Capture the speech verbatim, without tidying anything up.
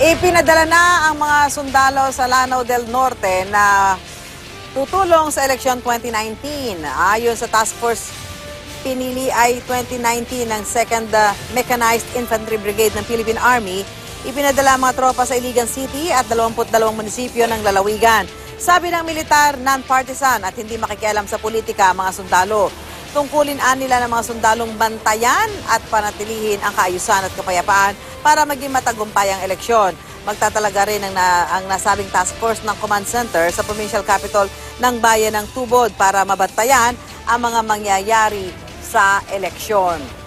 Ipinadala na ang mga sundalo sa Lanao del Norte na tutulong sa Eleksyon twenty nineteen. Ayon sa Task Force, pinili ay twenty nineteen ng second uh, Mechanized Infantry Brigade ng Philippine Army. Ipinadala ang mga tropa sa Iligan City at dalawampu't dalawang munisipyo ng lalawigan. Sabi ng militar, non-partisan at hindi makikialam sa politika ang mga sundalo. Tungkulin nila ng mga sundalong bantayan at panatilihin ang kaayusan at kapayapaan para maging matagumpay ang eleksyon. Magtatalaga rin ang, na, ang nasabing task force ng command center sa provincial capital ng bayan ng Tubod para mabantayan ang mga mangyayari sa eleksyon.